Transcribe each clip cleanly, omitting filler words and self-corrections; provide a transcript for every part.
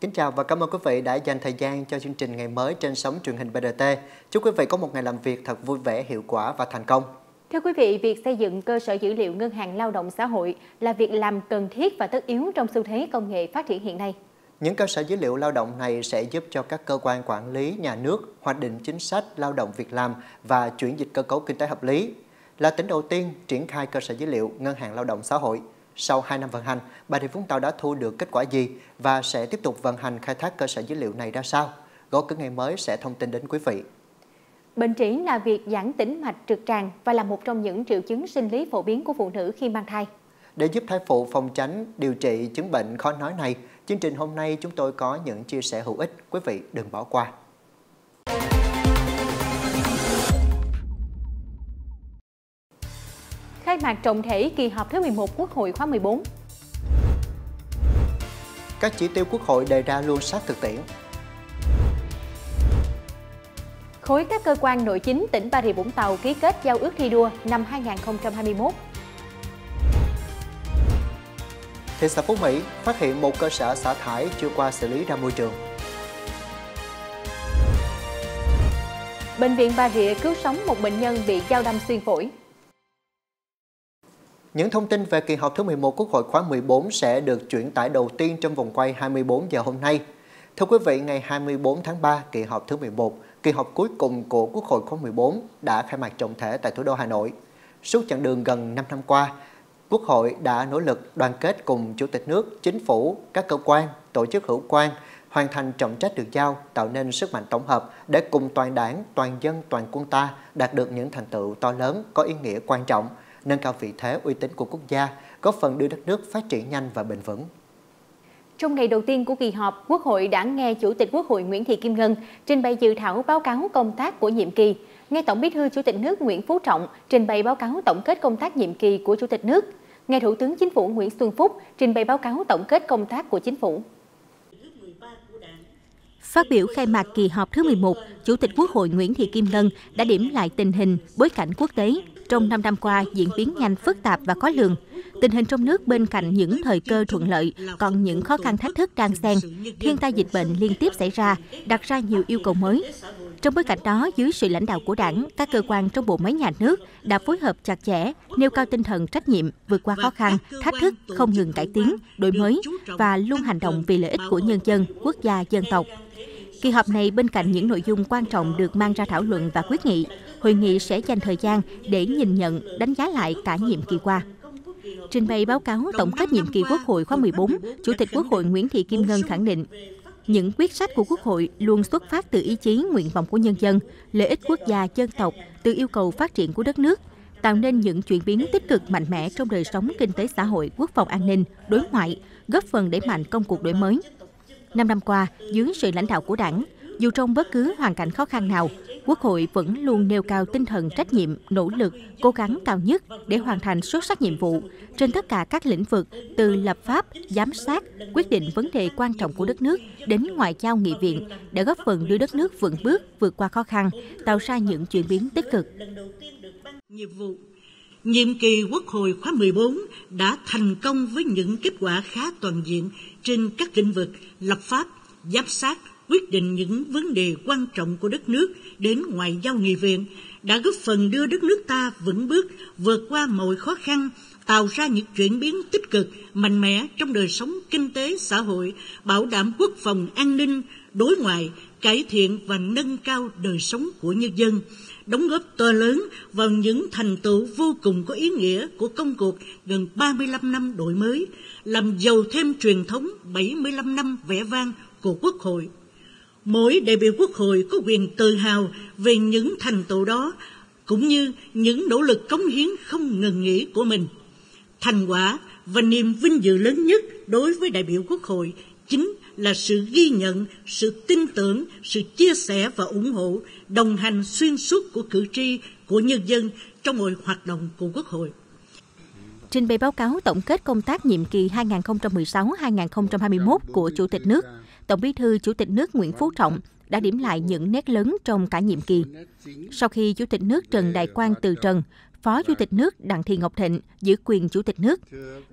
Kính chào và cảm ơn quý vị đã dành thời gian cho chương trình Ngày mới trên sóng truyền hình BRT. Chúc quý vị có một ngày làm việc thật vui vẻ, hiệu quả và thành công. Thưa quý vị, việc xây dựng cơ sở dữ liệu ngân hàng lao động xã hội là việc làm cần thiết và tất yếu trong xu thế công nghệ phát triển hiện nay. Những cơ sở dữ liệu lao động này sẽ giúp cho các cơ quan quản lý, nhà nước hoạch định chính sách lao động việc làm và chuyển dịch cơ cấu kinh tế hợp lý. Là tỉnh đầu tiên triển khai cơ sở dữ liệu ngân hàng lao động xã hội. Sau 2 năm vận hành, Bà Rịa Vũng Tàu đã thu được kết quả gì và sẽ tiếp tục vận hành khai thác cơ sở dữ liệu này ra sao? Gõ cửa Ngày mới sẽ thông tin đến quý vị. Bệnh trĩ là việc giãn tĩnh mạch trực tràng và là một trong những triệu chứng sinh lý phổ biến của phụ nữ khi mang thai. Để giúp thai phụ phòng tránh, điều trị chứng bệnh khó nói này, chương trình hôm nay chúng tôi có những chia sẻ hữu ích, quý vị đừng bỏ qua. Khai mạc trọng thể kỳ họp thứ 11 Quốc hội khóa 14. Các chỉ tiêu Quốc hội đề ra luôn sát thực tiễn. Khối các cơ quan nội chính tỉnh Bà Rịa Vũng Tàu ký kết giao ước thi đua năm 2021. Thị xã Phú Mỹ phát hiện một cơ sở xả thải chưa qua xử lý ra môi trường. Bệnh viện Bà Rịa cứu sống một bệnh nhân bị dao đâm xuyên phổi. Những thông tin về kỳ họp thứ 11 Quốc hội khóa 14 sẽ được chuyển tải đầu tiên trong vòng quay 24 giờ hôm nay. Thưa quý vị, ngày 24 tháng 3, kỳ họp thứ 11, kỳ họp cuối cùng của Quốc hội khóa 14 đã khai mạc trọng thể tại thủ đô Hà Nội. Suốt chặng đường gần 5 năm qua, Quốc hội đã nỗ lực đoàn kết cùng Chủ tịch nước, Chính phủ, các cơ quan, tổ chức hữu quan, hoàn thành trọng trách được giao, tạo nên sức mạnh tổng hợp để cùng toàn đảng, toàn dân, toàn quân ta đạt được những thành tựu to lớn có ý nghĩa quan trọng, nâng cao vị thế uy tín của quốc gia, góp phần đưa đất nước phát triển nhanh và bền vững. Trong ngày đầu tiên của kỳ họp, Quốc hội đã nghe Chủ tịch Quốc hội Nguyễn Thị Kim Ngân trình bày dự thảo báo cáo công tác của nhiệm kỳ, nghe Tổng Bí thư Chủ tịch nước Nguyễn Phú Trọng trình bày báo cáo tổng kết công tác nhiệm kỳ của Chủ tịch nước, nghe Thủ tướng Chính phủ Nguyễn Xuân Phúc trình bày báo cáo tổng kết công tác của Chính phủ. Phát biểu khai mạc kỳ họp thứ 11, Chủ tịch Quốc hội Nguyễn Thị Kim Ngân đã điểm lại tình hình, bối cảnh quốc tế. Trong 5 năm qua, diễn biến nhanh, phức tạp và khó lường. Tình hình trong nước bên cạnh những thời cơ thuận lợi, còn những khó khăn thách thức đang xen. Thiên tai dịch bệnh liên tiếp xảy ra, đặt ra nhiều yêu cầu mới. Trong bối cảnh đó, dưới sự lãnh đạo của Đảng, các cơ quan trong bộ máy nhà nước đã phối hợp chặt chẽ, nêu cao tinh thần trách nhiệm, vượt qua khó khăn, thách thức, không ngừng cải tiến, đổi mới và luôn hành động vì lợi ích của nhân dân, quốc gia, dân tộc. Kỳ họp này, bên cạnh những nội dung quan trọng được mang ra thảo luận và quyết nghị, hội nghị sẽ dành thời gian để nhìn nhận, đánh giá lại cả nhiệm kỳ qua. Trình bày báo cáo tổng kết nhiệm kỳ Quốc hội khóa 14, Chủ tịch Quốc hội Nguyễn Thị Kim Ngân khẳng định, những quyết sách của Quốc hội luôn xuất phát từ ý chí, nguyện vọng của nhân dân, lợi ích quốc gia, dân tộc, từ yêu cầu phát triển của đất nước, tạo nên những chuyển biến tích cực mạnh mẽ trong đời sống kinh tế xã hội, quốc phòng an ninh, đối ngoại, góp phần đẩy mạnh công cuộc đổi mới. 5 năm qua, dưới sự lãnh đạo của Đảng, dù trong bất cứ hoàn cảnh khó khăn nào, Quốc hội vẫn luôn nêu cao tinh thần trách nhiệm, nỗ lực, cố gắng cao nhất để hoàn thành xuất sắc nhiệm vụ trên tất cả các lĩnh vực, từ lập pháp, giám sát, quyết định vấn đề quan trọng của đất nước đến ngoại giao nghị viện, đã góp phần đưa đất nước vững bước, vượt qua khó khăn, tạo ra những chuyển biến tích cực. Nhiệm kỳ Quốc hội khóa 14 đã thành công với những kết quả khá toàn diện trên các lĩnh vực lập pháp, giám sát, quyết định những vấn đề quan trọng của đất nước đến ngoại giao nghị viện, đã góp phần đưa đất nước ta vững bước, vượt qua mọi khó khăn, tạo ra những chuyển biến tích cực, mạnh mẽ trong đời sống kinh tế, xã hội, bảo đảm quốc phòng an ninh, đối ngoại, cải thiện và nâng cao đời sống của nhân dân, đóng góp to lớn vào những thành tựu vô cùng có ý nghĩa của công cuộc gần 35 năm đổi mới, làm giàu thêm truyền thống 75 năm vẻ vang của Quốc hội. Mỗi đại biểu Quốc hội có quyền tự hào về những thành tựu đó, cũng như những nỗ lực cống hiến không ngừng nghỉ của mình. Thành quả và niềm vinh dự lớn nhất đối với đại biểu Quốc hội chính là sự ghi nhận, sự tin tưởng, sự chia sẻ và ủng hộ, đồng hành xuyên suốt của cử tri, của nhân dân trong mọi hoạt động của Quốc hội. Trình bày báo cáo tổng kết công tác nhiệm kỳ 2016-2021 của Chủ tịch nước, Tổng Bí thư Chủ tịch nước Nguyễn Phú Trọng đã điểm lại những nét lớn trong cả nhiệm kỳ. Sau khi Chủ tịch nước Trần Đại Quang từ trần, Phó Chủ tịch nước Đặng Thị Ngọc Thịnh giữ quyền Chủ tịch nước.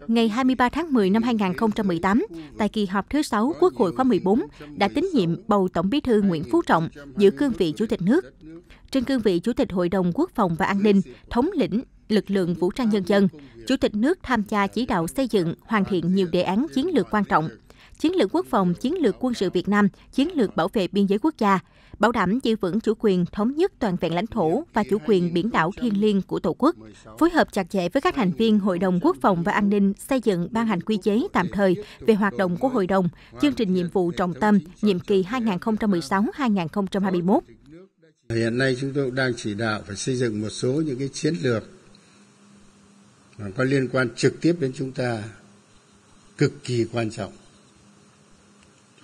Ngày 23 tháng 10 năm 2018, tại kỳ họp thứ 6 Quốc hội khóa 14, đã tín nhiệm bầu Tổng Bí thư Nguyễn Phú Trọng giữ cương vị Chủ tịch nước. Trên cương vị Chủ tịch Hội đồng Quốc phòng và An ninh, thống lĩnh lực lượng vũ trang nhân dân, Chủ tịch nước tham gia chỉ đạo xây dựng, hoàn thiện nhiều đề án chiến lược quan trọng. Chiến lược quốc phòng, chiến lược quân sự Việt Nam, chiến lược bảo vệ biên giới quốc gia, bảo đảm giữ vững chủ quyền thống nhất toàn vẹn lãnh thổ và chủ quyền biển đảo thiêng liêng của Tổ quốc, phối hợp chặt chẽ với các thành viên Hội đồng Quốc phòng và An ninh xây dựng ban hành quy chế tạm thời về hoạt động của Hội đồng, chương trình nhiệm vụ trọng tâm nhiệm kỳ 2016-2021. Hiện nay chúng tôi cũng đang chỉ đạo phải xây dựng một số những cái chiến lược có liên quan trực tiếp đến chúng ta, cực kỳ quan trọng.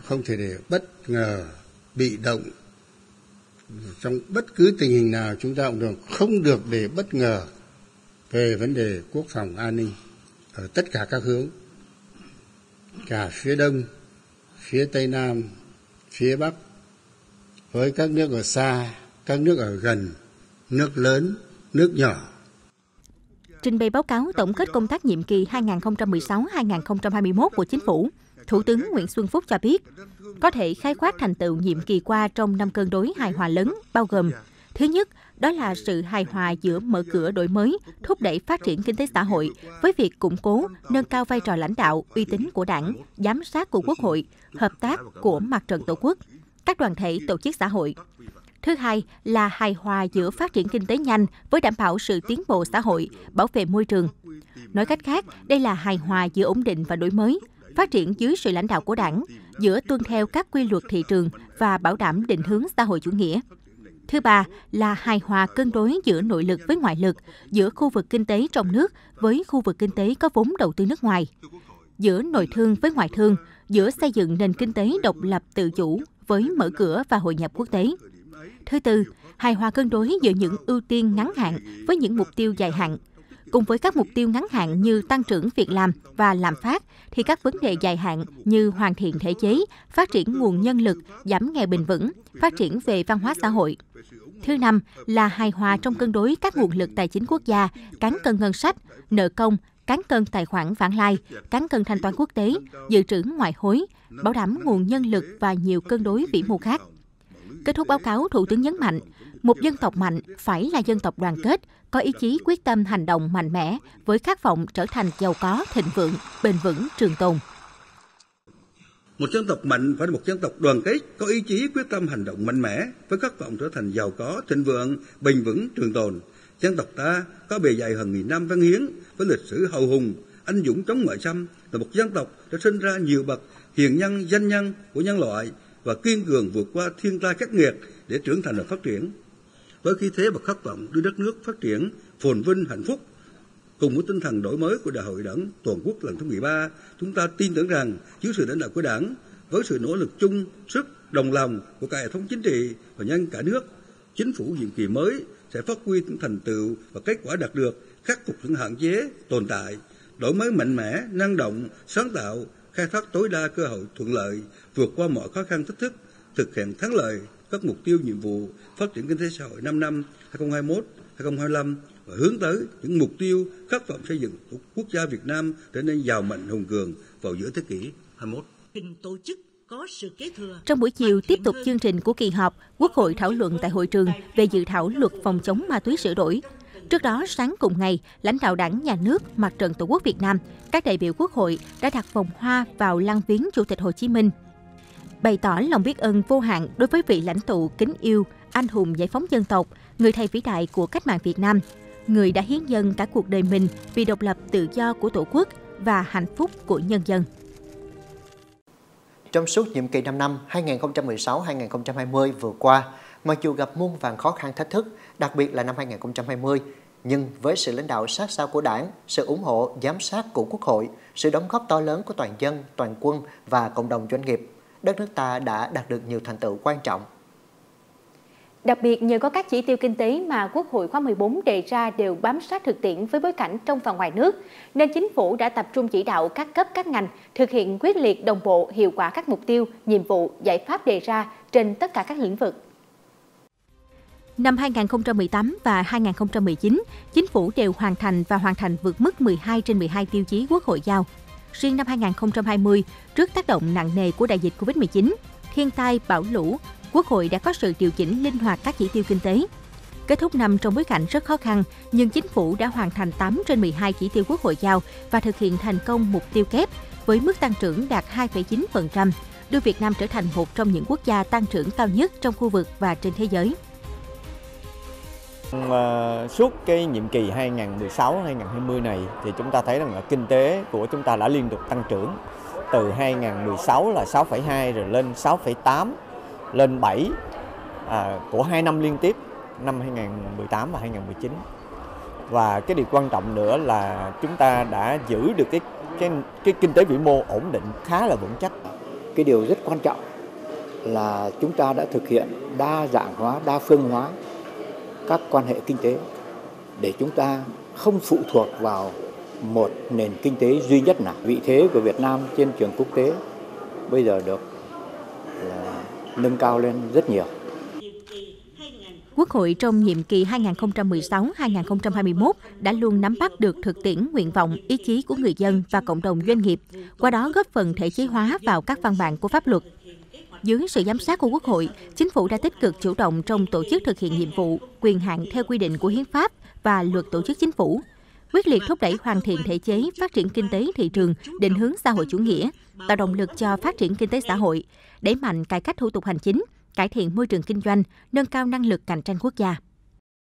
Không thể để bất ngờ, bị động. Trong bất cứ tình hình nào chúng ta cũng không được để bất ngờ về vấn đề quốc phòng an ninh ở tất cả các hướng. Cả phía Đông, phía Tây Nam, phía Bắc, với các nước ở xa, các nước ở gần, nước lớn, nước nhỏ. Trình bày báo cáo tổng kết công tác nhiệm kỳ 2016-2021 của Chính phủ, Thủ tướng Nguyễn Xuân Phúc cho biết, có thể khái quát thành tựu nhiệm kỳ qua trong 5 cân đối hài hòa lớn, bao gồm: thứ nhất, đó là sự hài hòa giữa mở cửa đổi mới, thúc đẩy phát triển kinh tế xã hội với việc củng cố, nâng cao vai trò lãnh đạo, uy tín của Đảng, giám sát của Quốc hội, hợp tác của Mặt trận Tổ quốc, các đoàn thể, tổ chức xã hội. Thứ hai là hài hòa giữa phát triển kinh tế nhanh với đảm bảo sự tiến bộ xã hội, bảo vệ môi trường. Nói cách khác, đây là hài hòa giữa ổn định và đổi mới, phát triển dưới sự lãnh đạo của Đảng, giữa tuân theo các quy luật thị trường và bảo đảm định hướng xã hội chủ nghĩa. Thứ ba là hài hòa cân đối giữa nội lực với ngoại lực, giữa khu vực kinh tế trong nước với khu vực kinh tế có vốn đầu tư nước ngoài, giữa nội thương với ngoại thương, giữa xây dựng nền kinh tế độc lập tự chủ với mở cửa và hội nhập quốc tế. Thứ tư, hài hòa cân đối giữa những ưu tiên ngắn hạn với những mục tiêu dài hạn. Cùng với các mục tiêu ngắn hạn như tăng trưởng việc làm và lạm phát, thì các vấn đề dài hạn như hoàn thiện thể chế, phát triển nguồn nhân lực, giảm nghèo bền vững, phát triển về văn hóa xã hội. Thứ năm là hài hòa trong cân đối các nguồn lực tài chính quốc gia, cán cân ngân sách, nợ công, cán cân tài khoản vãng lai, cán cân thanh toán quốc tế, dự trữ ngoại hối, bảo đảm nguồn nhân lực và nhiều cân đối vĩ mô khác. Kết thúc báo cáo, Thủ tướng nhấn mạnh, một dân tộc mạnh phải là dân tộc đoàn kết, có ý chí quyết tâm hành động mạnh mẽ với khát vọng trở thành giàu có, thịnh vượng, bền vững, trường tồn. Một dân tộc mạnh phải là một dân tộc đoàn kết, có ý chí quyết tâm hành động mạnh mẽ với khát vọng trở thành giàu có, thịnh vượng, bền vững, trường tồn. Dân tộc ta có bề dày hàng nghìn năm văn hiến với lịch sử hào hùng, anh dũng chống ngoại xâm, là một dân tộc đã sinh ra nhiều bậc hiền nhân, danh nhân của nhân loại và kiên cường vượt qua thiên tai khắc nghiệt để trưởng thành và phát triển. Với khí thế và khát vọng đưa đất nước phát triển phồn vinh hạnh phúc, cùng với tinh thần đổi mới của Đại hội Đảng toàn quốc lần thứ 13, chúng ta tin tưởng rằng dưới sự lãnh đạo của Đảng, với sự nỗ lực chung, sức đồng lòng của cả hệ thống chính trị và nhân dân cả nước, Chính phủ nhiệm kỳ mới sẽ phát huy những thành tựu và kết quả đạt được, khắc phục những hạn chế tồn tại, đổi mới mạnh mẽ, năng động, sáng tạo, khai thác tối đa cơ hội thuận lợi, vượt qua mọi khó khăn thách thức, thực hiện thắng lợi các mục tiêu, nhiệm vụ phát triển kinh tế xã hội 5 năm 2021-2025 và hướng tới những mục tiêu khát vọng xây dựng quốc gia Việt Nam trở nên giàu mạnh, hùng cường vào giữa thế kỷ 21. Trong buổi chiều tiếp tục chương trình của kỳ họp, Quốc hội thảo luận tại hội trường về dự thảo luật phòng chống ma túy sửa đổi. Trước đó, sáng cùng ngày, lãnh đạo Đảng, Nhà nước, Mặt trận Tổ quốc Việt Nam, các đại biểu Quốc hội đã đặt vòng hoa vào lăng viếng Chủ tịch Hồ Chí Minh, bày tỏ lòng biết ơn vô hạn đối với vị lãnh tụ kính yêu, anh hùng giải phóng dân tộc, người thầy vĩ đại của cách mạng Việt Nam, người đã hiến dâng cả cuộc đời mình vì độc lập tự do của Tổ quốc và hạnh phúc của nhân dân. Trong suốt nhiệm kỳ 5 năm 2016-2020 vừa qua, mặc dù gặp muôn vàn khó khăn thách thức, đặc biệt là năm 2020, nhưng với sự lãnh đạo sát sao của Đảng, sự ủng hộ, giám sát của Quốc hội, sự đóng góp to lớn của toàn dân, toàn quân và cộng đồng doanh nghiệp, đất nước ta đã đạt được nhiều thành tựu quan trọng. Đặc biệt, nhờ có các chỉ tiêu kinh tế mà Quốc hội khóa 14 đề ra đều bám sát thực tiễn với bối cảnh trong và ngoài nước, nên Chính phủ đã tập trung chỉ đạo các cấp các ngành thực hiện quyết liệt, đồng bộ, hiệu quả các mục tiêu, nhiệm vụ, giải pháp đề ra trên tất cả các lĩnh vực. Năm 2018 và 2019, Chính phủ đều hoàn thành vượt mức 12 trên 12 tiêu chí Quốc hội giao. Riêng năm 2020, trước tác động nặng nề của đại dịch Covid-19, thiên tai, bão lũ, Quốc hội đã có sự điều chỉnh linh hoạt các chỉ tiêu kinh tế. Kết thúc năm trong bối cảnh rất khó khăn, nhưng Chính phủ đã hoàn thành 8 trên 12 chỉ tiêu Quốc hội giao và thực hiện thành công mục tiêu kép với mức tăng trưởng đạt 2,9%, đưa Việt Nam trở thành một trong những quốc gia tăng trưởng cao nhất trong khu vực và trên thế giới. Suốt cái nhiệm kỳ 2016-2020 này thì chúng ta thấy rằng là kinh tế của chúng ta đã liên tục tăng trưởng. Từ 2016 là 6,2 rồi lên 6,8, lên 7 của 2 năm liên tiếp, năm 2018 và 2019. Và cái điều quan trọng nữa là chúng ta đã giữ được cái kinh tế vĩ mô ổn định, khá là vững chắc. Cái điều rất quan trọng là chúng ta đã thực hiện đa dạng hóa, đa phương hóa các quan hệ kinh tế để chúng ta không phụ thuộc vào một nền kinh tế duy nhất nào. Vị thế của Việt Nam trên trường quốc tế bây giờ được nâng cao lên rất nhiều. Quốc hội trong nhiệm kỳ 2016-2021 đã luôn nắm bắt được thực tiễn, nguyện vọng, ý chí của người dân và cộng đồng doanh nghiệp, qua đó góp phần thể chế hóa vào các văn bản của pháp luật. Dưới sự giám sát của Quốc hội, Chính phủ đã tích cực chủ động trong tổ chức thực hiện nhiệm vụ, quyền hạn theo quy định của Hiến pháp và Luật Tổ chức Chính phủ, quyết liệt thúc đẩy hoàn thiện thể chế, phát triển kinh tế thị trường, định hướng xã hội chủ nghĩa, tạo động lực cho phát triển kinh tế xã hội, đẩy mạnh cải cách thủ tục hành chính, cải thiện môi trường kinh doanh, nâng cao năng lực cạnh tranh quốc gia.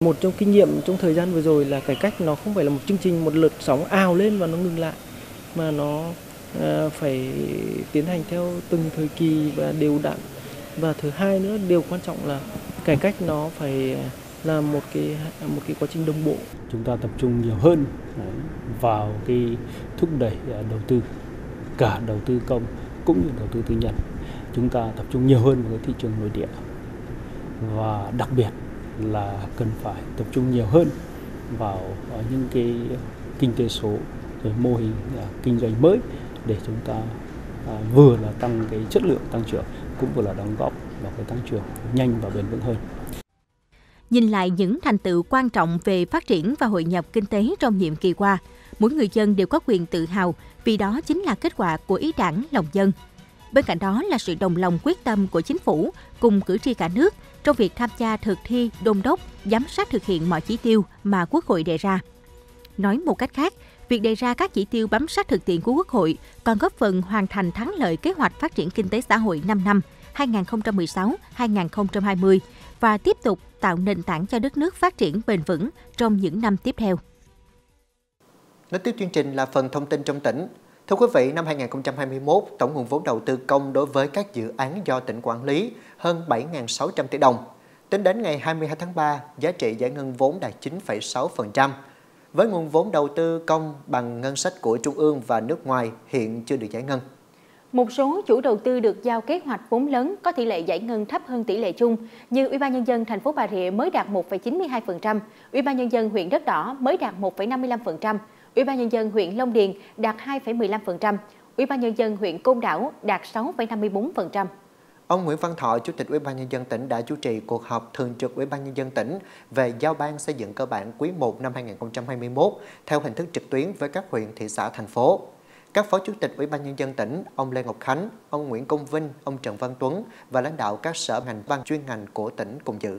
Một trong kinh nghiệm trong thời gian vừa rồi là cải cách nó không phải là một chương trình, một lượt sóng ào lên và nó ngừng lại, mà nó phải tiến hành theo từng thời kỳ và đều đặn. Và thứ hai nữa, điều quan trọng là cải cách nó phải là một cái quá trình đồng bộ. Chúng ta tập trung nhiều hơn vào cái thúc đẩy đầu tư, cả đầu tư công cũng như đầu tư tư nhân. Chúng ta tập trung nhiều hơn vào cái thị trường nội địa, và đặc biệt là cần phải tập trung nhiều hơn vào những cái kinh tế số, rồi mô hình kinh doanh mới để chúng ta vừa là tăng cái chất lượng tăng trưởng, cũng vừa là đóng góp vào cái tăng trưởng nhanh và bền vững hơn. Nhìn lại những thành tựu quan trọng về phát triển và hội nhập kinh tế trong nhiệm kỳ qua, mỗi người dân đều có quyền tự hào vì đó chính là kết quả của ý Đảng, lòng dân. Bên cạnh đó là sự đồng lòng quyết tâm của Chính phủ cùng cử tri cả nước trong việc tham gia thực thi, đôn đốc, giám sát thực hiện mọi chỉ tiêu mà Quốc hội đề ra. Nói một cách khác, việc đề ra các chỉ tiêu bám sát thực tiễn của Quốc hội còn góp phần hoàn thành thắng lợi kế hoạch phát triển kinh tế xã hội 5 năm 2016-2020 và tiếp tục tạo nền tảng cho đất nước phát triển bền vững trong những năm tiếp theo. Nối tiếp chương trình là phần thông tin trong tỉnh. Thưa quý vị, năm 2021, tổng nguồn vốn đầu tư công đối với các dự án do tỉnh quản lý hơn 7.600 tỷ đồng. Tính đến ngày 22 tháng 3, giá trị giải ngân vốn đạt 9,6%. Với nguồn vốn đầu tư công bằng ngân sách của Trung ương và nước ngoài hiện chưa được giải ngân. Một số chủ đầu tư được giao kế hoạch vốn lớn có tỷ lệ giải ngân thấp hơn tỷ lệ chung, như Ủy ban nhân dân thành phố Bà Rịa mới đạt 1,92%, Ủy ban nhân dân huyện Đất Đỏ mới đạt 1,55%, Ủy ban nhân dân huyện Long Điền đạt 2,15%, Ủy ban nhân dân huyện Côn Đảo đạt 6,54%. Ông Nguyễn Văn Thọ, Chủ tịch Ủy ban nhân dân tỉnh đã chủ trì cuộc họp thường trực Ủy ban nhân dân tỉnh về giao ban xây dựng cơ bản quý 1 năm 2021 theo hình thức trực tuyến với các huyện, thị xã, thành phố. Các Phó Chủ tịch Ủy ban nhân dân tỉnh, ông Lê Ngọc Khánh, ông Nguyễn Công Vinh, ông Trần Văn Tuấn và lãnh đạo các sở ngành, ban chuyên ngành của tỉnh cùng dự.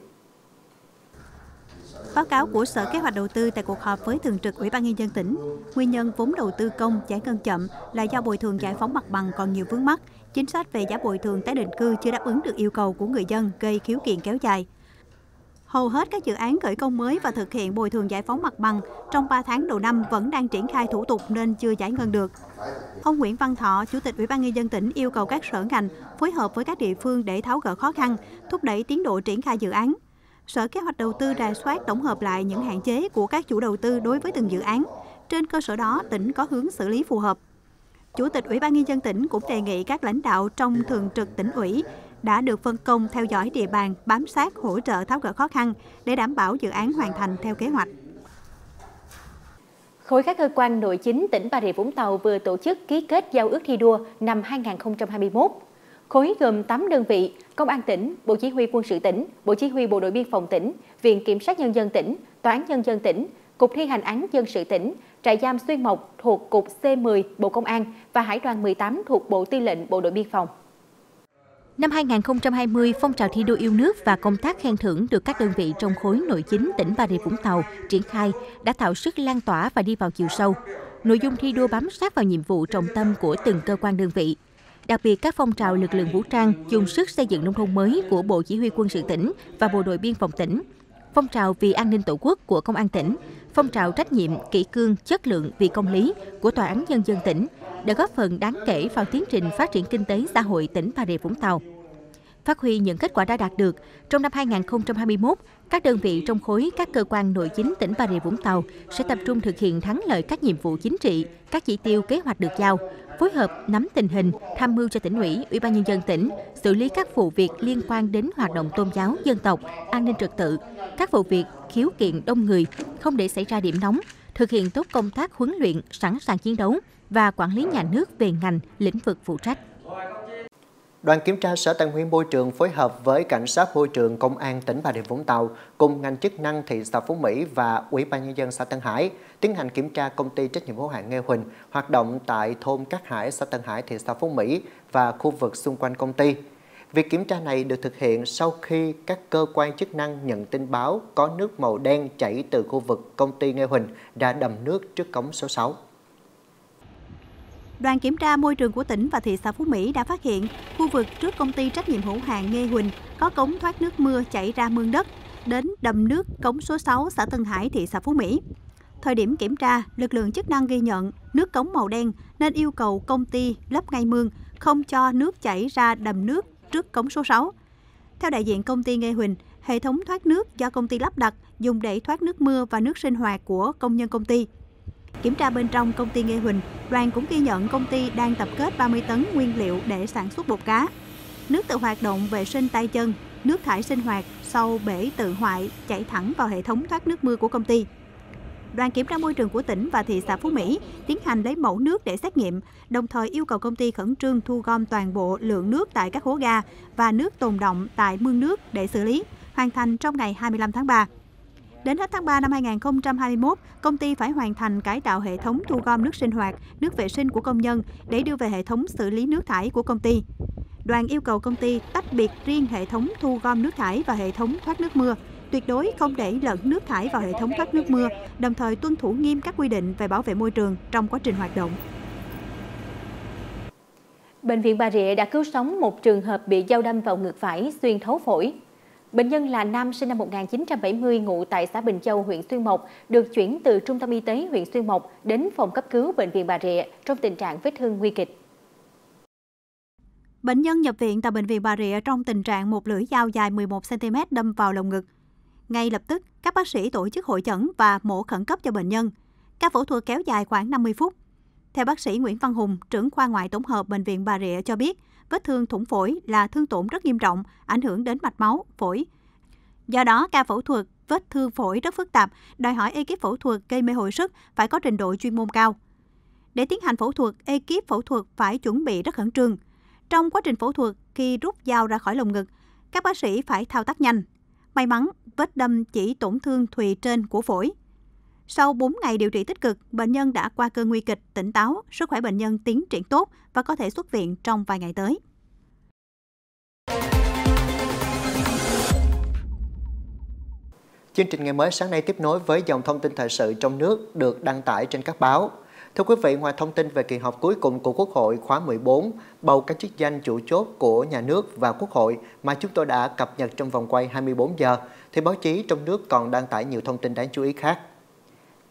Báo cáo của Sở Kế hoạch Đầu tư tại cuộc họp với Thường trực Ủy ban nhân dân tỉnh, nguyên nhân vốn đầu tư công giải ngân chậm là do bồi thường giải phóng mặt bằng còn nhiều vướng mắc, chính sách về giá bồi thường tái định cư chưa đáp ứng được yêu cầu của người dân gây khiếu kiện kéo dài. Hầu hết các dự án khởi công mới và thực hiện bồi thường giải phóng mặt bằng trong 3 tháng đầu năm vẫn đang triển khai thủ tục nên chưa giải ngân được. Ông Nguyễn Văn Thọ, Chủ tịch Ủy ban nhân dân tỉnh yêu cầu các sở ngành phối hợp với các địa phương để tháo gỡ khó khăn, thúc đẩy tiến độ triển khai dự án. Sở Kế hoạch Đầu tư rà soát tổng hợp lại những hạn chế của các chủ đầu tư đối với từng dự án. Trên cơ sở đó, tỉnh có hướng xử lý phù hợp. Chủ tịch Ủy ban nhân dân tỉnh cũng đề nghị các lãnh đạo trong Thường trực Tỉnh ủy đã được phân công theo dõi địa bàn, bám sát, hỗ trợ tháo gỡ khó khăn để đảm bảo dự án hoàn thành theo kế hoạch. Khối các cơ quan nội chính tỉnh Bà Rịa Vũng Tàu vừa tổ chức ký kết giao ước thi đua năm 2021. Khối gồm 8 đơn vị, Công an tỉnh, Bộ Chỉ huy Quân sự tỉnh, Bộ Chỉ huy Bộ đội Biên phòng tỉnh, Viện Kiểm sát Nhân dân tỉnh, Tòa án Nhân dân tỉnh, Cục thi hành án dân sự tỉnh, Trại giam Xuyên Mộc thuộc Cục C10 Bộ Công an và Hải đoàn 18 thuộc Bộ Tư lệnh Bộ đội Biên phòng. Năm 2020, phong trào thi đua yêu nước và công tác khen thưởng được các đơn vị trong khối nội chính tỉnh Bà Rịa Vũng Tàu triển khai đã tạo sức lan tỏa và đi vào chiều sâu. Nội dung thi đua bám sát vào nhiệm vụ trọng tâm của từng cơ quan đơn vị. Đặc biệt, các phong trào lực lượng vũ trang dùng sức xây dựng nông thôn mới của Bộ Chỉ huy Quân sự tỉnh và Bộ đội Biên phòng tỉnh, phong trào vì an ninh tổ quốc của Công an tỉnh, phong trào trách nhiệm, kỷ cương, chất lượng vì công lý của Tòa án Nhân dân tỉnh đã góp phần đáng kể vào tiến trình phát triển kinh tế xã hội tỉnh Bà Rịa Vũng Tàu. Phát huy những kết quả đã đạt được, trong năm 2021, các đơn vị trong khối các cơ quan nội chính tỉnh Bà Rịa Vũng Tàu sẽ tập trung thực hiện thắng lợi các nhiệm vụ chính trị, các chỉ tiêu kế hoạch được giao, phối hợp nắm tình hình, tham mưu cho tỉnh ủy, Ủy ban nhân dân tỉnh xử lý các vụ việc liên quan đến hoạt động tôn giáo, dân tộc, an ninh trật tự, các vụ việc khiếu kiện đông người, không để xảy ra điểm nóng, thực hiện tốt công tác huấn luyện, sẵn sàng chiến đấu và quản lý nhà nước về ngành, lĩnh vực phụ trách. Đoàn kiểm tra Sở Tài nguyên Môi trường phối hợp với Cảnh sát Môi trường Công an tỉnh Bà Rịa Vũng Tàu cùng ngành chức năng thị xã Phú Mỹ và Ủy ban nhân dân xã Tân Hải tiến hành kiểm tra công ty trách nhiệm hữu hạn Nghê Huỳnh hoạt động tại thôn Cát Hải, xã Tân Hải, thị xã Phú Mỹ và khu vực xung quanh công ty. Việc kiểm tra này được thực hiện sau khi các cơ quan chức năng nhận tin báo có nước màu đen chảy từ khu vực công ty Nghê Huỳnh ra đầm nước trước cống số 6. Đoàn kiểm tra môi trường của tỉnh và thị xã Phú Mỹ đã phát hiện khu vực trước công ty trách nhiệm hữu hạn Nghê Huỳnh có cống thoát nước mưa chảy ra mương đất đến đầm nước cống số 6 xã Tân Hải, thị xã Phú Mỹ. Thời điểm kiểm tra, lực lượng chức năng ghi nhận nước cống màu đen nên yêu cầu công ty lấp ngay mương, không cho nước chảy ra đầm nước trước cống số 6. Theo đại diện công ty Nghê Huỳnh, hệ thống thoát nước do công ty lắp đặt dùng để thoát nước mưa và nước sinh hoạt của công nhân công ty. Kiểm tra bên trong công ty Nghê Huỳnh, đoàn cũng ghi nhận công ty đang tập kết 30 tấn nguyên liệu để sản xuất bột cá. Nước tự hoạt động vệ sinh tay chân, nước thải sinh hoạt sau bể tự hoại chảy thẳng vào hệ thống thoát nước mưa của công ty. Đoàn kiểm tra môi trường của tỉnh và thị xã Phú Mỹ tiến hành lấy mẫu nước để xét nghiệm, đồng thời yêu cầu công ty khẩn trương thu gom toàn bộ lượng nước tại các hố ga và nước tồn đọng tại mương nước để xử lý, hoàn thành trong ngày 25 tháng 3. Đến hết tháng 3 năm 2021, công ty phải hoàn thành cải tạo hệ thống thu gom nước sinh hoạt, nước vệ sinh của công nhân để đưa về hệ thống xử lý nước thải của công ty. Đoàn yêu cầu công ty tách biệt riêng hệ thống thu gom nước thải và hệ thống thoát nước mưa, tuyệt đối không để lẫn nước thải vào hệ thống thoát nước mưa, đồng thời tuân thủ nghiêm các quy định về bảo vệ môi trường trong quá trình hoạt động. Bệnh viện Bà Rịa đã cứu sống một trường hợp bị dao đâm vào ngực phải xuyên thấu phổi. Bệnh nhân là nam sinh năm 1970 ngụ tại xã Bình Châu, huyện Xuyên Mộc, được chuyển từ Trung tâm Y tế huyện Xuyên Mộc đến phòng cấp cứu Bệnh viện Bà Rịa trong tình trạng vết thương nguy kịch. Bệnh nhân nhập viện tại Bệnh viện Bà Rịa trong tình trạng một lưỡi dao dài 11 cm đâm vào lồng ngực. Ngay lập tức, các bác sĩ tổ chức hội chẩn và mổ khẩn cấp cho bệnh nhân. Các phẫu thuật kéo dài khoảng 50 phút. Theo bác sĩ Nguyễn Văn Hùng, trưởng khoa ngoại tổng hợp Bệnh viện Bà Rịa cho biết, vết thương thủng phổi là thương tổn rất nghiêm trọng, ảnh hưởng đến mạch máu, phổi. Do đó, ca phẫu thuật vết thương phổi rất phức tạp, đòi hỏi ekip phẫu thuật gây mê hồi sức phải có trình độ chuyên môn cao. Để tiến hành phẫu thuật, ekip phẫu thuật phải chuẩn bị rất khẩn trương. Trong quá trình phẫu thuật, khi rút dao ra khỏi lồng ngực, các bác sĩ phải thao tác nhanh. May mắn, vết đâm chỉ tổn thương thùy trên của phổi. Sau 4 ngày điều trị tích cực, bệnh nhân đã qua cơn nguy kịch, tỉnh táo, sức khỏe bệnh nhân tiến triển tốt và có thể xuất viện trong vài ngày tới. Chương trình Ngày mới sáng nay tiếp nối với dòng thông tin thời sự trong nước được đăng tải trên các báo. Thưa quý vị, ngoài thông tin về kỳ họp cuối cùng của Quốc hội khóa 14, bầu các chức danh chủ chốt của nhà nước và Quốc hội mà chúng tôi đã cập nhật trong vòng quay 24 giờ, thì báo chí trong nước còn đăng tải nhiều thông tin đáng chú ý khác.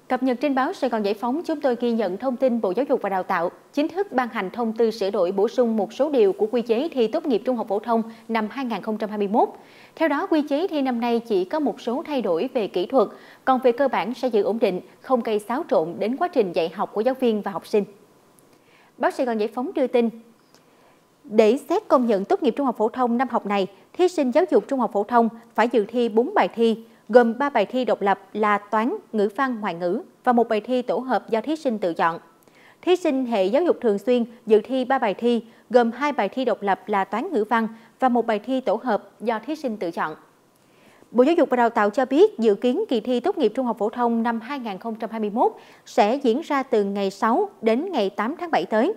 Cập nhật trên báo Sài Gòn Giải phóng, chúng tôi ghi nhận thông tin Bộ Giáo dục và Đào tạo chính thức ban hành thông tư sửa đổi bổ sung một số điều của quy chế thi tốt nghiệp trung học phổ thông năm 2021. Theo đó, quy chế thi năm nay chỉ có một số thay đổi về kỹ thuật, còn về cơ bản sẽ giữ ổn định, không gây xáo trộn đến quá trình dạy học của giáo viên và học sinh. Báo Sài Gòn Giải phóng đưa tin, để xét công nhận tốt nghiệp trung học phổ thông năm học này, thí sinh giáo dục trung học phổ thông phải dự thi 4 bài thi, gồm 3 bài thi độc lập là toán, ngữ văn, ngoại ngữ và một bài thi tổ hợp do thí sinh tự chọn. Thí sinh hệ giáo dục thường xuyên dự thi 3 bài thi gồm 2 bài thi độc lập là toán ngữ văn và 1 bài thi tổ hợp do thí sinh tự chọn. Bộ Giáo dục và Đào tạo cho biết dự kiến kỳ thi tốt nghiệp trung học phổ thông năm 2021 sẽ diễn ra từ ngày 6 đến ngày 8 tháng 7 tới.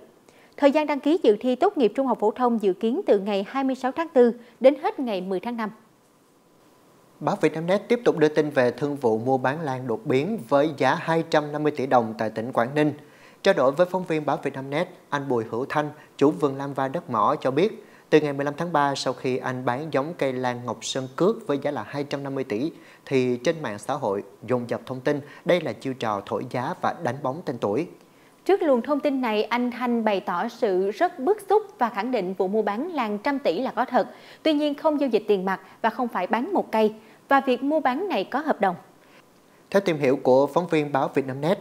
Thời gian đăng ký dự thi tốt nghiệp trung học phổ thông dự kiến từ ngày 26 tháng 4 đến hết ngày 10 tháng 5. Báo Vietnamnet tiếp tục đưa tin về thương vụ mua bán lan đột biến với giá 250 tỷ đồng tại tỉnh Quảng Ninh. Trao đổi với phóng viên báo Vietnamnet, anh Bùi Hữu Thanh, chủ vườn lan va đất mỏ cho biết, từ ngày 15 tháng 3 sau khi anh bán giống cây lan Ngọc Sơn Cước với giá là 250 tỷ, thì trên mạng xã hội dồn dập thông tin đây là chiêu trò thổi giá và đánh bóng tên tuổi. Trước luồng thông tin này, anh Thanh bày tỏ sự rất bức xúc và khẳng định vụ mua bán lan trăm tỷ là có thật, tuy nhiên không giao dịch tiền mặt và không phải bán một cây, và việc mua bán này có hợp đồng. Theo tìm hiểu của phóng viên báo Vietnamnet,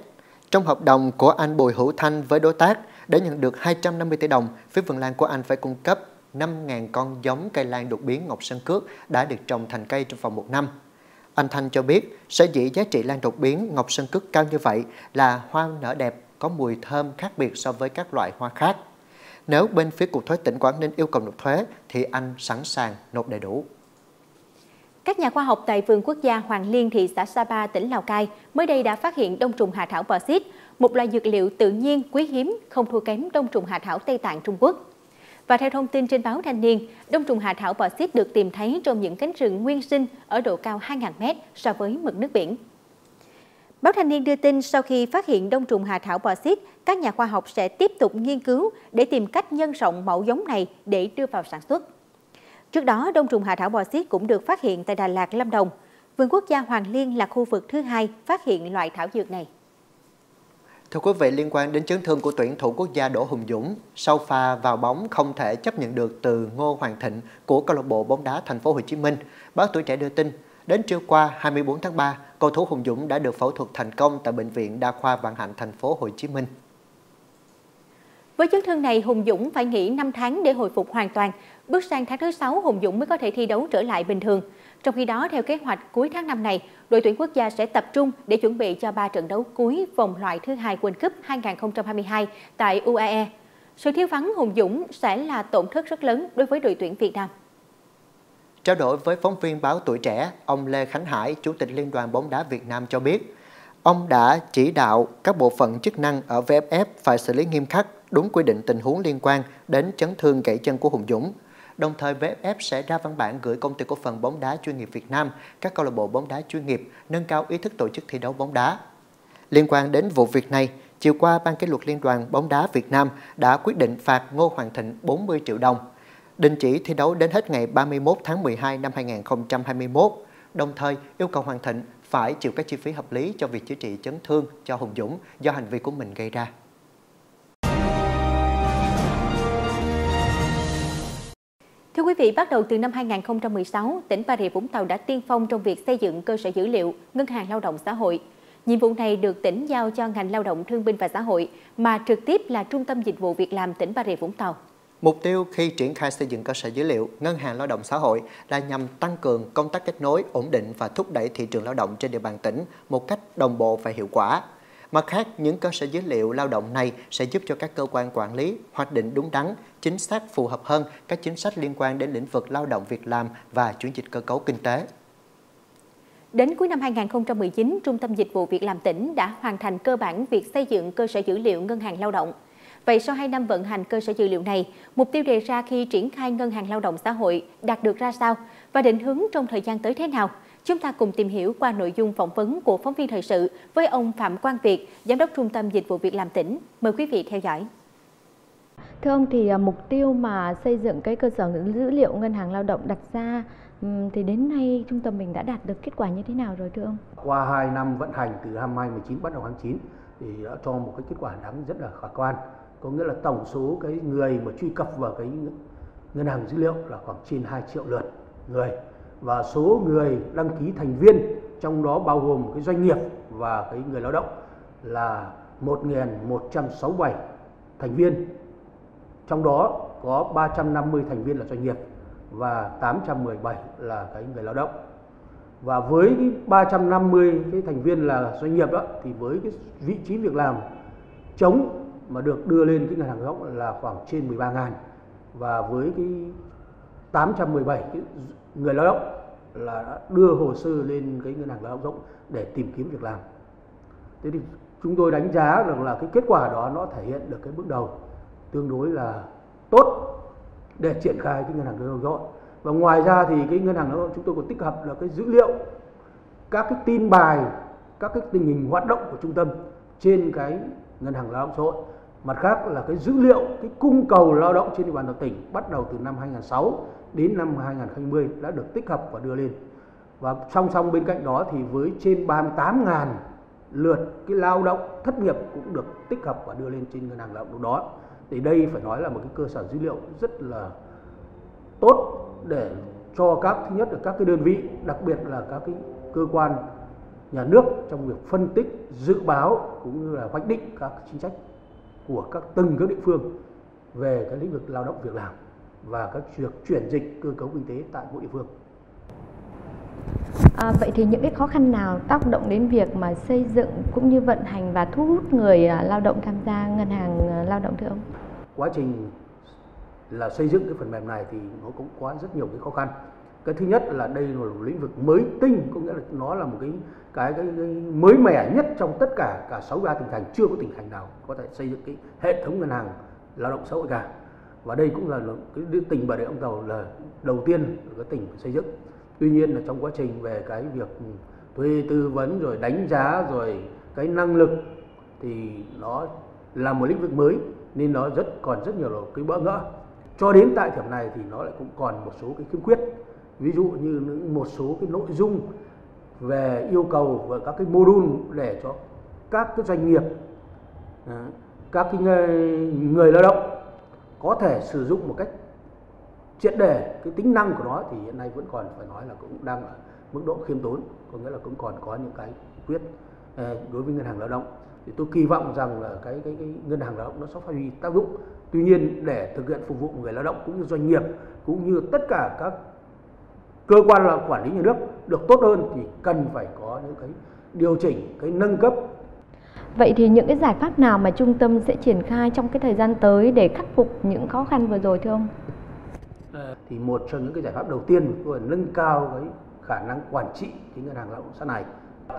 trong hợp đồng của anh Bùi Hữu Thanh với đối tác, để nhận được 250 tỷ đồng, phía vườn lan của anh phải cung cấp 5.000 con giống cây lan đột biến Ngọc Sơn Cước đã được trồng thành cây trong vòng một năm. Anh Thanh cho biết, sở dĩ giá trị lan đột biến Ngọc Sơn Cước cao như vậy là hoa nở đẹp, có mùi thơm khác biệt so với các loại hoa khác. Nếu bên phía Cục Thuế tỉnh Quảng Ninh yêu cầu nộp thuế, thì anh sẵn sàng nộp đầy đủ. Các nhà khoa học tại vườn quốc gia Hoàng Liên, thị xã Sapa, tỉnh Lào Cai mới đây đã phát hiện đông trùng hạ thảo bò xít, một loại dược liệu tự nhiên quý hiếm không thua kém đông trùng hạ thảo Tây Tạng Trung Quốc. Và theo thông tin trên báo Thanh Niên, đông trùng hạ thảo bò xít được tìm thấy trong những cánh rừng nguyên sinh ở độ cao 2.000 m so với mực nước biển. Báo Thanh Niên đưa tin sau khi phát hiện đông trùng hạ thảo bò xít, các nhà khoa học sẽ tiếp tục nghiên cứu để tìm cách nhân rộng mẫu giống này để đưa vào sản xuất. Trước đó, đông trùng hạ thảo bò xít cũng được phát hiện tại Đà Lạt, Lâm Đồng. Vườn quốc gia Hoàng Liên là khu vực thứ hai phát hiện loại thảo dược này. Thưa quý vị, liên quan đến chấn thương của tuyển thủ quốc gia Đỗ Hùng Dũng, sau pha vào bóng không thể chấp nhận được từ Ngô Hoàng Thịnh của câu lạc bộ bóng đá Thành phố Hồ Chí Minh, báo Tuổi Trẻ đưa tin đến trưa qua 24 tháng 3, cầu thủ Hùng Dũng đã được phẫu thuật thành công tại bệnh viện Đa khoa Vạn Hạnh, Thành phố Hồ Chí Minh. Với chấn thương này, Hùng Dũng phải nghỉ 5 tháng để hồi phục hoàn toàn. Bước sang tháng thứ 6, Hùng Dũng mới có thể thi đấu trở lại bình thường. Trong khi đó, theo kế hoạch cuối tháng 5 này, đội tuyển quốc gia sẽ tập trung để chuẩn bị cho 3 trận đấu cuối vòng loại thứ 2 World Cup 2022 tại UAE. Sự thiếu vắng Hùng Dũng sẽ là tổn thất rất lớn đối với đội tuyển Việt Nam. Trao đổi với phóng viên báo Tuổi Trẻ, ông Lê Khánh Hải, Chủ tịch Liên đoàn bóng đá Việt Nam cho biết, ông đã chỉ đạo các bộ phận chức năng ở VFF phải xử lý nghiêm khắc đúng quy định tình huống liên quan đến chấn thương gãy chân của Hùng Dũng. Đồng thời, VFF sẽ ra văn bản gửi Công ty Cổ phần bóng đá chuyên nghiệp Việt Nam, các câu lạc bộ bóng đá chuyên nghiệp nâng cao ý thức tổ chức thi đấu bóng đá. Liên quan đến vụ việc này, chiều qua Ban Kỷ luật Liên đoàn bóng đá Việt Nam đã quyết định phạt Ngô Hoàng Thịnh 40 triệu đồng, đình chỉ thi đấu đến hết ngày 31 tháng 12 năm 2021, đồng thời yêu cầu Hoàng Thịnh phải chịu các chi phí hợp lý cho việc chữa trị chấn thương cho Hùng Dũng do hành vi của mình gây ra. Thưa quý vị, bắt đầu từ năm 2016, tỉnh Bà Rịa Vũng Tàu đã tiên phong trong việc xây dựng cơ sở dữ liệu, ngân hàng lao động xã hội. Nhiệm vụ này được tỉnh giao cho ngành lao động thương binh và xã hội, mà trực tiếp là Trung tâm Dịch vụ Việc làm tỉnh Bà Rịa Vũng Tàu. Mục tiêu khi triển khai xây dựng cơ sở dữ liệu, ngân hàng lao động xã hội là nhằm tăng cường công tác kết nối, ổn định và thúc đẩy thị trường lao động trên địa bàn tỉnh một cách đồng bộ và hiệu quả. Mặt khác, những cơ sở dữ liệu lao động này sẽ giúp cho các cơ quan quản lý hoạch định đúng đắn, chính xác, phù hợp hơn các chính sách liên quan đến lĩnh vực lao động việc làm và chuyển dịch cơ cấu kinh tế. Đến cuối năm 2019, Trung tâm Dịch vụ Việc làm tỉnh đã hoàn thành cơ bản việc xây dựng cơ sở dữ liệu ngân hàng lao động. Vậy sau 2 năm vận hành cơ sở dữ liệu này, mục tiêu đề ra khi triển khai ngân hàng lao động xã hội đạt được ra sao và định hướng trong thời gian tới thế nào? Chúng ta cùng tìm hiểu qua nội dung phỏng vấn của phóng viên thời sự với ông Phạm Quang Việt, Giám đốc Trung tâm Dịch vụ Việc làm tỉnh. Mời quý vị theo dõi. Thưa ông, thì mục tiêu mà xây dựng cái cơ sở dữ liệu ngân hàng lao động đặt ra thì đến nay trung tâm mình đã đạt được kết quả như thế nào rồi thưa ông? Qua 2 năm vận hành từ năm 2019 bắt đầu tháng 9 thì đã cho một cái kết quả đáng rất là khả quan. Có nghĩa là tổng số cái người mà truy cập vào cái ngân hàng dữ liệu là khoảng trên 2 triệu lượt người. Và số người đăng ký thành viên, trong đó bao gồm cái doanh nghiệp và cái người lao động là 1.167 thành viên. Trong đó có 350 thành viên là doanh nghiệp và 817 là cái người lao động. Và với cái 350 cái thành viên là doanh nghiệp đó, thì với cái vị trí việc làm trống mà được đưa lên cái ngân hàng gốc là khoảng trên 13.000 và với cái 817 cái người lao động là đã đưa hồ sơ lên cái ngân hàng lao động rộng để tìm kiếm việc làm. Thế thì chúng tôi đánh giá rằng là cái kết quả đó nó thể hiện được cái bước đầu tương đối là tốt để triển khai cái ngân hàng lao động rộng. Và ngoài ra thì cái ngân hàng lao động chúng tôi còn tích hợp là cái dữ liệu, các cái tin bài, các cái tình hình hoạt động của trung tâm trên cái ngân hàng lao động xã hội. Mặt khác là cái dữ liệu, cái cung cầu lao động trên địa bàn toàn tỉnh bắt đầu từ năm 2006 đến năm 2020 đã được tích hợp và đưa lên. Và song song bên cạnh đó thì với trên 38.000 lượt cái lao động thất nghiệp cũng được tích hợp và đưa lên trên ngân hàng lao động đó. Thì đây phải nói là một cái cơ sở dữ liệu rất là tốt để cho các, thứ nhất là các cái đơn vị, đặc biệt là các cái cơ quan nhà nước trong việc phân tích, dự báo cũng như là hoạch định các chính sách của từng các địa phương về cái lĩnh vực lao động việc làm và các việc chuyển dịch cơ cấu kinh tế tại mỗi địa phương. Vậy thì những cái khó khăn nào tác động đến việc mà xây dựng cũng như vận hành và thu hút người lao động tham gia ngân hàng lao động thưa ông? Quá trình là xây dựng cái phần mềm này thì nó cũng có rất nhiều cái khó khăn. Cái thứ nhất là đây là một lĩnh vực mới tinh, có nghĩa là nó là một cái mới mẻ nhất trong tất cả 63 tỉnh thành, chưa có tỉnh thành nào có thể xây dựng cái hệ thống ngân hàng lao động xã hội cả. Và đây cũng là cái tỉnh Bà Rịa Vũng Tàu là đầu tiên là cái tỉnh xây dựng. Tuy nhiên là trong quá trình về cái việc thuê tư vấn rồi đánh giá rồi cái năng lực thì nó là một lĩnh vực mới nên nó còn rất nhiều cái bỡ ngỡ. Cho đến tại điểm này thì nó lại cũng còn một số cái khiếm khuyết. Ví dụ như một số cái nội dung về yêu cầu và các cái module để cho các cái doanh nghiệp, các cái người lao động có thể sử dụng một cách triệt để cái tính năng của nó thì hiện nay vẫn còn phải nói là cũng đang ở mức độ khiêm tốn, có nghĩa là cũng còn có những cái khuyết đối với ngân hàng lao động. Thì tôi kỳ vọng rằng là cái ngân hàng lao động nó sẽ phát huy tác dụng. Tuy nhiên để thực hiện phục vụ người lao động cũng như doanh nghiệp cũng như tất cả các cơ quan là quản lý nhà nước được tốt hơn thì cần phải có những cái điều chỉnh, cái nâng cấp. Vậy thì những cái giải pháp nào mà trung tâm sẽ triển khai trong cái thời gian tới để khắc phục những khó khăn vừa rồi thưa ông? Thì một trong những cái giải pháp đầu tiên là nâng cao cái khả năng quản trị cái ngân hàng lao động xã này.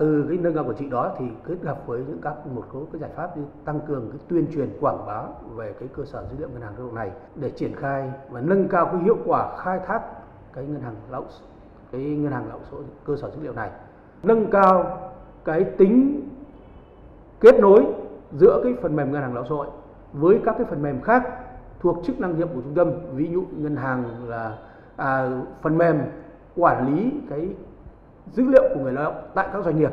Từ cái nâng cao quản trị đó thì kết hợp với những một số cái giải pháp như tăng cường cái tuyên truyền quảng bá về cái cơ sở dữ liệu ngân hàng lao động này để triển khai và nâng cao cái hiệu quả khai thác cái ngân hàng lao động cơ sở dữ liệu này, nâng cao cái tính kết nối giữa cái phần mềm ngân hàng lao động xã hội với các cái phần mềm khác thuộc chức năng nhiệm của trung tâm, ví dụ ngân hàng là phần mềm quản lý cái dữ liệu của người lao động tại các doanh nghiệp,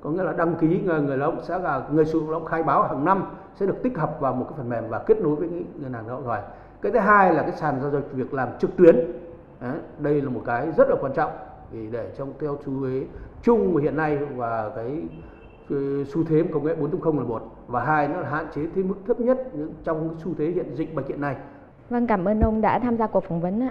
có nghĩa là đăng ký người lao động sẽ là người sử dụng lao động khai báo hàng năm sẽ được tích hợp vào một cái phần mềm và kết nối với cái ngân hàng lao động rồi. Cái thứ hai là cái sàn giao dịch việc làm trực tuyến. Đây là một cái rất là quan trọng để trong theo xu thế chung hiện nay và cái xu thế công nghệ 4.0 là một, và hai nó là hạn chế tới mức thấp nhất trong xu thế dịch bệnh hiện nay. Vâng, cảm ơn ông đã tham gia cuộc phỏng vấn ạ.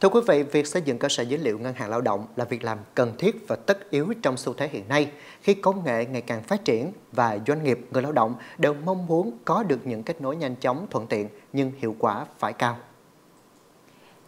Thưa quý vị, việc xây dựng cơ sở dữ liệu ngân hàng lao động là việc làm cần thiết và tất yếu trong xu thế hiện nay khi công nghệ ngày càng phát triển và doanh nghiệp, người lao động đều mong muốn có được những kết nối nhanh chóng, thuận tiện nhưng hiệu quả phải cao.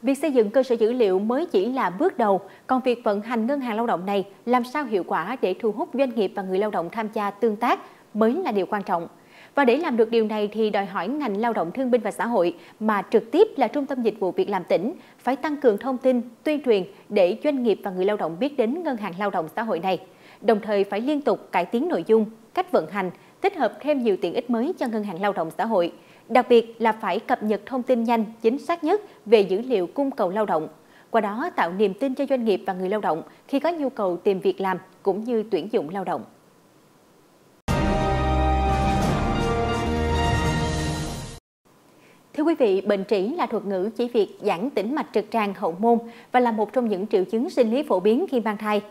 Việc xây dựng cơ sở dữ liệu mới chỉ là bước đầu, còn việc vận hành ngân hàng lao động này làm sao hiệu quả để thu hút doanh nghiệp và người lao động tham gia tương tác mới là điều quan trọng. Và để làm được điều này thì đòi hỏi ngành lao động thương binh và xã hội mà trực tiếp là trung tâm dịch vụ việc làm tỉnh phải tăng cường thông tin, tuyên truyền để doanh nghiệp và người lao động biết đến ngân hàng lao động xã hội này. Đồng thời phải liên tục cải tiến nội dung, cách vận hành, tích hợp thêm nhiều tiện ích mới cho ngân hàng lao động xã hội. Đặc biệt là phải cập nhật thông tin nhanh, chính xác nhất về dữ liệu cung cầu lao động. Qua đó tạo niềm tin cho doanh nghiệp và người lao động khi có nhu cầu tìm việc làm cũng như tuyển dụng lao động. Thưa quý vị, bệnh trĩ là thuật ngữ chỉ việc giãn tĩnh mạch trực tràng hậu môn và là một trong những triệu chứng sinh lý phổ biến khi mang thai.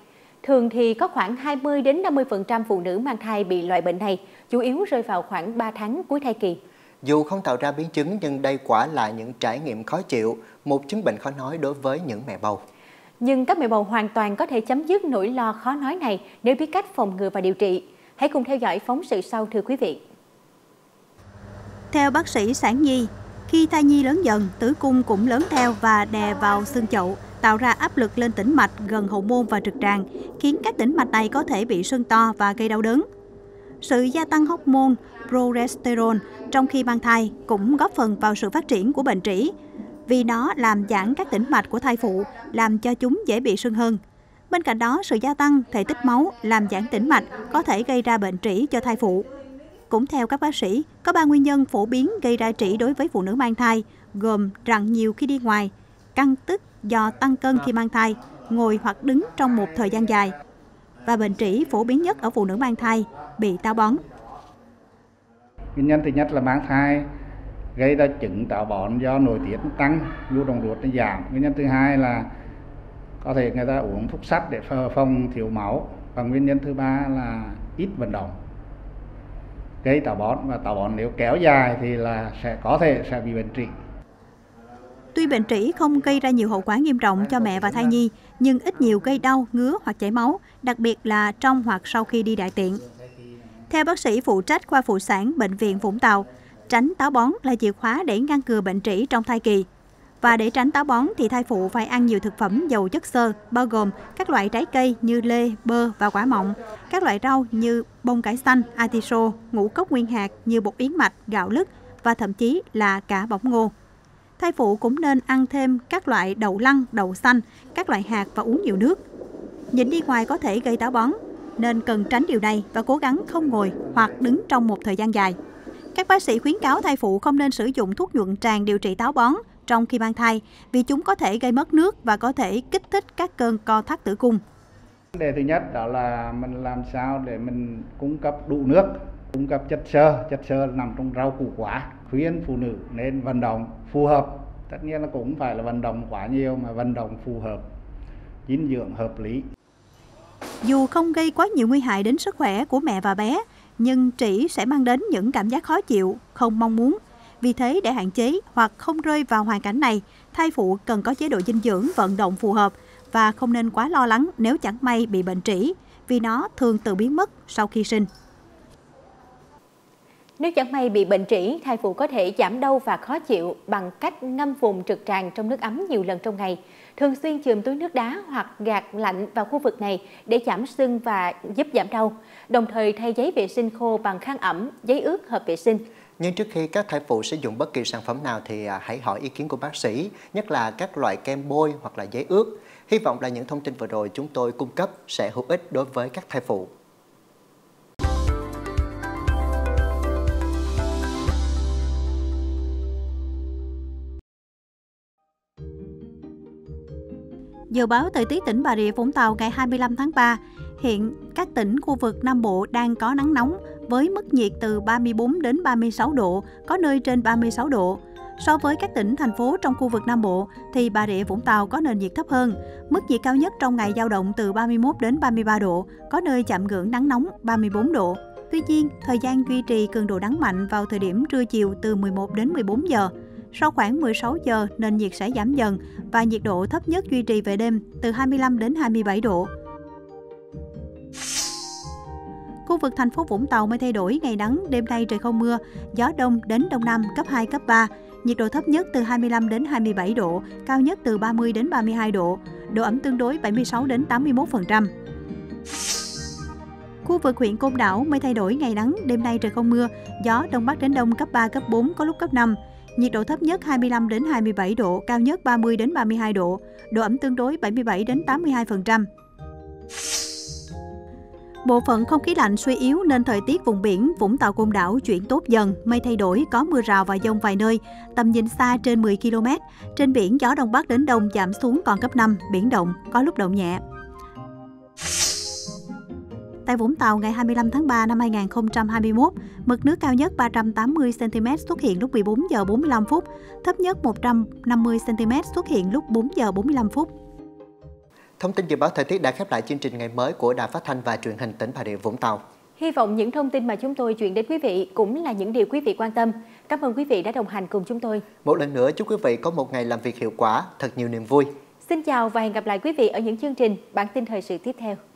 Thường thì có khoảng 20 đến 50% phụ nữ mang thai bị loại bệnh này, chủ yếu rơi vào khoảng 3 tháng cuối thai kỳ. Dù không tạo ra biến chứng nhưng đây quả là những trải nghiệm khó chịu, một chứng bệnh khó nói đối với những mẹ bầu. Nhưng các mẹ bầu hoàn toàn có thể chấm dứt nỗi lo khó nói này nếu biết cách phòng ngừa và điều trị. Hãy cùng theo dõi phóng sự sau thưa quý vị. Theo bác sĩ sản nhi, Khi thai nhi lớn dần, tử cung cũng lớn theo và đè vào xương chậu, tạo ra áp lực lên tĩnh mạch gần hậu môn và trực tràng, khiến các tĩnh mạch này có thể bị sưng to và gây đau đớn. Sự gia tăng hormone progesterone trong khi mang thai cũng góp phần vào sự phát triển của bệnh trĩ, vì nó làm giãn các tĩnh mạch của thai phụ, làm cho chúng dễ bị sưng hơn. Bên cạnh đó, sự gia tăng thể tích máu làm giãn tĩnh mạch có thể gây ra bệnh trĩ cho thai phụ. Cũng theo các bác sĩ, có 3 nguyên nhân phổ biến gây ra trĩ đối với phụ nữ mang thai, gồm rặn nhiều khi đi ngoài, căng tức do tăng cân khi mang thai, ngồi hoặc đứng trong một thời gian dài. Và bệnh trĩ phổ biến nhất ở phụ nữ mang thai, bị táo bón. Nguyên nhân thứ nhất là mang thai gây ra chứng táo bón do nội tiết tăng, nhu động ruột nó giảm. Nguyên nhân thứ hai là có thể người ta uống thuốc sắt để phòng thiếu máu. Và nguyên nhân thứ ba là ít vận động gây táo bón, và táo bón nếu kéo dài thì là có thể sẽ bị bệnh trĩ. Tuy bệnh trĩ không gây ra nhiều hậu quả nghiêm trọng cho mẹ và thai nhi, nhưng ít nhiều gây đau, ngứa hoặc chảy máu, đặc biệt là trong hoặc sau khi đi đại tiện. Theo bác sĩ phụ trách khoa phụ sản Bệnh viện Vũng Tàu, tránh táo bón là chìa khóa để ngăn ngừa bệnh trĩ trong thai kỳ. Và để tránh táo bón thì thai phụ phải ăn nhiều thực phẩm giàu chất xơ, bao gồm các loại trái cây như lê, bơ và quả mọng, các loại rau như bông cải xanh, artiso, ngũ cốc nguyên hạt như bột yến mạch, gạo lứt và thậm chí là cả bỏng ngô. Thai phụ cũng nên ăn thêm các loại đậu lăng, đậu xanh, các loại hạt và uống nhiều nước. Nhịn đi ngoài có thể gây táo bón, nên cần tránh điều này và cố gắng không ngồi hoặc đứng trong một thời gian dài. Các bác sĩ khuyến cáo thai phụ không nên sử dụng thuốc nhuận tràng điều trị táo bón trong khi mang thai, vì chúng có thể gây mất nước và có thể kích thích các cơn co thắt tử cung. Vấn đề thứ nhất đó là mình làm sao để mình cung cấp đủ nước, cung cấp chất xơ nằm trong rau củ quả. Khuyên phụ nữ nên vận động phù hợp, tất nhiên là cũng phải là vận động quá nhiều mà vận động phù hợp, dinh dưỡng hợp lý. Dù không gây quá nhiều nguy hại đến sức khỏe của mẹ và bé, nhưng trĩ sẽ mang đến những cảm giác khó chịu, không mong muốn. Vì thế, để hạn chế hoặc không rơi vào hoàn cảnh này, thai phụ cần có chế độ dinh dưỡng, vận động phù hợp và không nên quá lo lắng nếu chẳng may bị bệnh trĩ, vì nó thường tự biến mất sau khi sinh. Nếu chẳng may bị bệnh trĩ, thai phụ có thể giảm đau và khó chịu bằng cách ngâm vùng trực tràng trong nước ấm nhiều lần trong ngày, thường xuyên chườm túi nước đá hoặc gạt lạnh vào khu vực này để giảm sưng và giúp giảm đau, đồng thời thay giấy vệ sinh khô bằng khăn ẩm, giấy ướt, hộp vệ sinh. Nhưng trước khi các thai phụ sử dụng bất kỳ sản phẩm nào thì hãy hỏi ý kiến của bác sĩ, nhất là các loại kem bôi hoặc là giấy ướt. Hy vọng là những thông tin vừa rồi chúng tôi cung cấp sẽ hữu ích đối với các thai phụ. Dự báo thời tiết tỉnh Bà Rịa Vũng Tàu ngày 25 tháng 3, hiện các tỉnh khu vực Nam Bộ đang có nắng nóng với mức nhiệt từ 34 đến 36 độ, có nơi trên 36 độ. So với các tỉnh, thành phố trong khu vực Nam Bộ thì Bà Rịa Vũng Tàu có nền nhiệt thấp hơn. Mức nhiệt cao nhất trong ngày dao động từ 31 đến 33 độ, có nơi chạm ngưỡng nắng nóng 34 độ. Tuy nhiên, thời gian duy trì cường độ nắng mạnh vào thời điểm trưa chiều từ 11 đến 14 giờ. Sau khoảng 16 giờ, nền nhiệt sẽ giảm dần và nhiệt độ thấp nhất duy trì về đêm từ 25 đến 27 độ. Khu vực thành phố Vũng Tàu mây thay đổi, ngày nắng, đêm nay trời không mưa, gió đông đến đông nam cấp 2, cấp 3. Nhiệt độ thấp nhất từ 25 đến 27 độ, cao nhất từ 30 đến 32 độ, độ ẩm tương đối 76 đến 81%. Khu vực huyện Côn Đảo mây thay đổi, ngày nắng, đêm nay trời không mưa, gió đông bắc đến đông cấp 3, cấp 4, có lúc cấp 5. Nhiệt độ thấp nhất 25 đến 27 độ, cao nhất 30 đến 32 độ, độ ẩm tương đối 77 đến 82%. Bộ phận không khí lạnh suy yếu nên thời tiết vùng biển Vũng Tàu, Côn Đảo chuyển tốt dần, mây thay đổi, có mưa rào và dông vài nơi, tầm nhìn xa trên 10 km. Trên biển, gió đông bắc đến đông giảm xuống còn cấp 5, biển động, có lúc động nhẹ. Tại Vũng Tàu, ngày 25 tháng 3 năm 2021, mực nước cao nhất 380cm xuất hiện lúc 14 giờ 45 phút, thấp nhất 150cm xuất hiện lúc 4 giờ 45 phút. Thông tin dự báo thời tiết đã khép lại chương trình ngày mới của Đài Phát Thanh và Truyền hình tỉnh Bà Rịa Vũng Tàu. Hy vọng những thông tin mà chúng tôi chuyển đến quý vị cũng là những điều quý vị quan tâm. Cảm ơn quý vị đã đồng hành cùng chúng tôi. Một lần nữa, chúc quý vị có một ngày làm việc hiệu quả, thật nhiều niềm vui. Xin chào và hẹn gặp lại quý vị ở những chương trình bản tin thời sự tiếp theo.